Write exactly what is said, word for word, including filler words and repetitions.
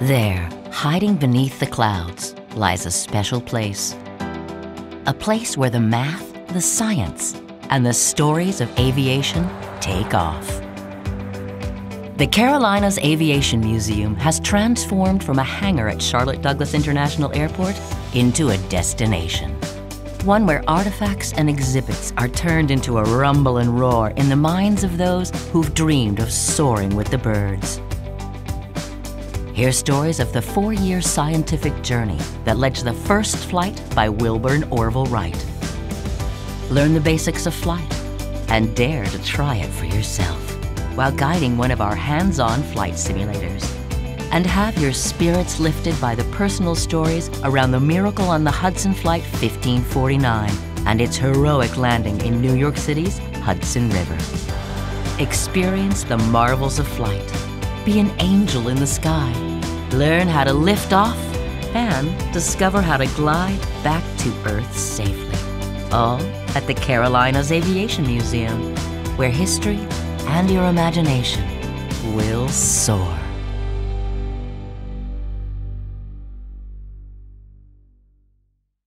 There, hiding beneath the clouds, lies a special place. A place where the math, the science, and the stories of aviation take off. The Carolinas Aviation Museum has transformed from a hangar at Charlotte Douglas International Airport into a destination. One where artifacts and exhibits are turned into a rumble and roar in the minds of those who've dreamed of soaring with the birds. Hear stories of the four-year scientific journey that led to the first flight by Wilbur and Orville Wright. Learn the basics of flight and dare to try it for yourself while guiding one of our hands-on flight simulators. And have your spirits lifted by the personal stories around the Miracle on the Hudson Flight fifteen forty-nine and its heroic landing in New York City's Hudson River. Experience the marvels of flight. Be an angel in the sky. Learn how to lift off and discover how to glide back to Earth safely. All at the Carolinas Aviation Museum, where history and your imagination will soar.